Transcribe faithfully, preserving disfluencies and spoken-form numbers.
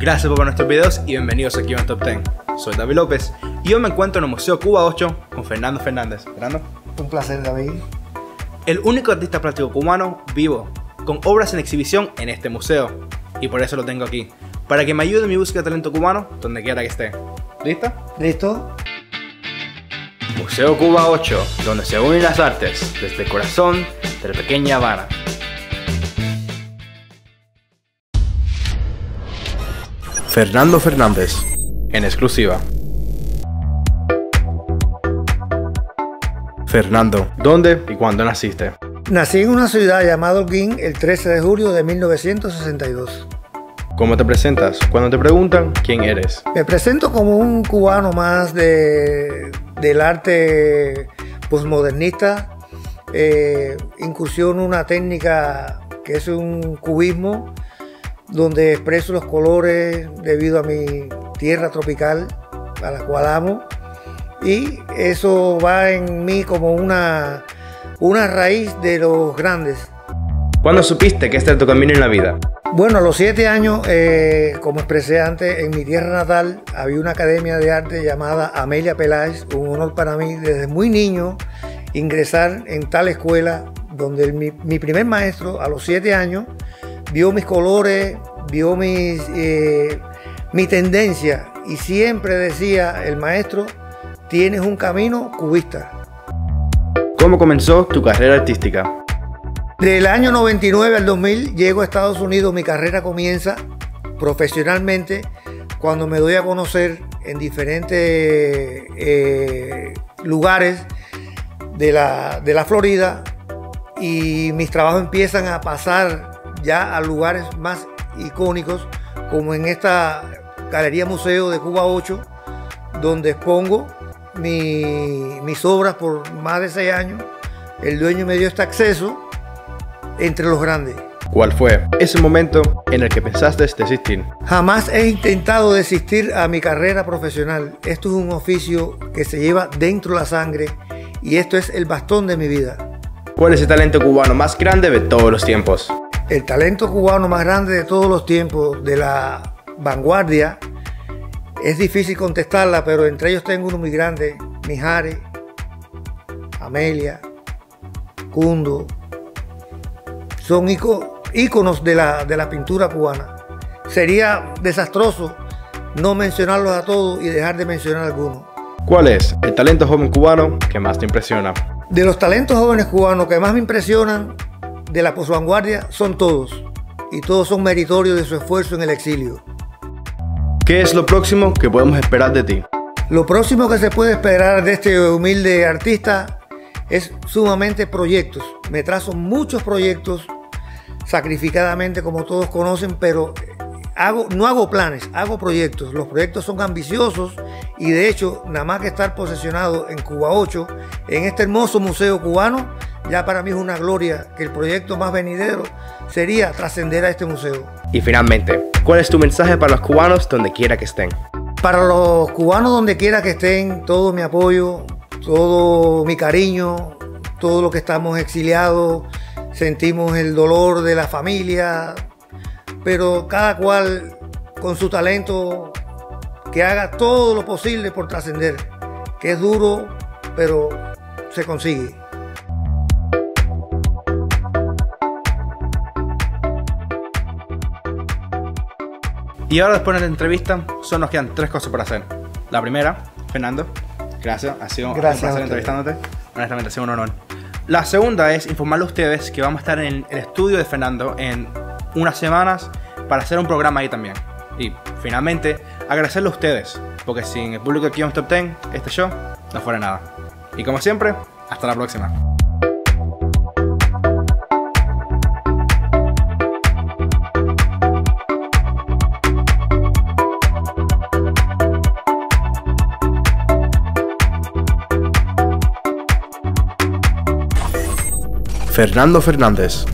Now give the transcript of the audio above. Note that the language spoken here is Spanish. Gracias por ver nuestros videos y bienvenidos aquí a un Top diez. Soy David López y hoy me encuentro en el Museo Cubaocho con Fernando Fernández. Fernando. Un placer, David. El único artista plástico cubano vivo, con obras en exhibición en este museo. Y por eso lo tengo aquí, para que me ayude en mi búsqueda de talento cubano donde quiera que esté. ¿Listo? ¿Listo? Museo Cubaocho, donde se unen las artes desde el corazón de la pequeña Habana. Fernando Fernández, en exclusiva. Fernando, ¿dónde y cuándo naciste? Nací en una ciudad llamada Holguín el trece de julio de mil novecientos sesenta y dos. ¿Cómo te presentas cuando te preguntan quién eres? Me presento como un cubano más de, del arte postmodernista. Eh, incursiono una técnica que es un cubismo, donde expreso los colores debido a mi tierra tropical, a la cual amo. Y eso va en mí como una... una raíz de los grandes. ¿Cuándo supiste que este era tu camino en la vida? Bueno, a los siete años, eh, como expresé antes, en mi tierra natal había una academia de arte llamada Amelia Peláez. Un honor para mí desde muy niño ingresar en tal escuela, donde el, mi, mi primer maestro a los siete años vio mis colores, vio mis, eh, mi tendencia, y siempre decía el maestro: tienes un camino cubista. ¿Cómo comenzó tu carrera artística? Del año noventa y nueve al dos mil llego a Estados Unidos. Mi carrera comienza profesionalmente cuando me doy a conocer en diferentes eh, lugares de la, de la Florida, y mis trabajos empiezan a pasar ya a lugares más icónicos, como en esta Galería Museo de Cubaocho, donde expongo Mi, mis obras por más de seis años. El dueño me dio este acceso entre los grandes. ¿Cuál fue ese momento en el que pensaste desistir? Jamás he intentado desistir a mi carrera profesional. Esto es un oficio que se lleva dentro la sangre, y esto es el bastón de mi vida. ¿Cuál es el talento cubano más grande de todos los tiempos? El talento cubano más grande de todos los tiempos, de la vanguardia, es difícil contestarla, pero entre ellos tengo uno muy grande: Mijares, Amelia, Cundo. Son íconos de la, de la pintura cubana. Sería desastroso no mencionarlos a todos y dejar de mencionar algunos. ¿Cuál es el talento joven cubano que más te impresiona? De los talentos jóvenes cubanos que más me impresionan de la posvanguardia son todos, y todos son meritorios de su esfuerzo en el exilio. ¿Qué es lo próximo que podemos esperar de ti? Lo próximo que se puede esperar de este humilde artista es sumamente proyectos. Me trazo muchos proyectos, sacrificadamente, como todos conocen, pero hago, no hago planes, hago proyectos. Los proyectos son ambiciosos, y de hecho, nada más que estar posesionado en Cubaocho, en este hermoso museo cubano, ya para mí es una gloria. Que el proyecto más venidero sería trascender a este museo. Y finalmente, ¿cuál es tu mensaje para los cubanos donde quiera que estén? Para los cubanos donde quiera que estén, todo mi apoyo, todo mi cariño, todo lo que estamos exiliados, sentimos el dolor de la familia, pero cada cual con su talento que haga todo lo posible por trascender, que es duro, pero se consigue. Y ahora, después de la entrevista, solo nos quedan tres cosas para hacer. La primera, Fernando, gracias, ha sido gracias un placer entrevistándote. Honestamente, ha sido un honor. La segunda es informarle a ustedes que vamos a estar en el estudio de Fernando en unas semanas para hacer un programa ahí también. Y finalmente, agradecerle a ustedes, porque sin el público aquí en Top diez, este show no fuera nada. Y como siempre, hasta la próxima. Fernando Fernández.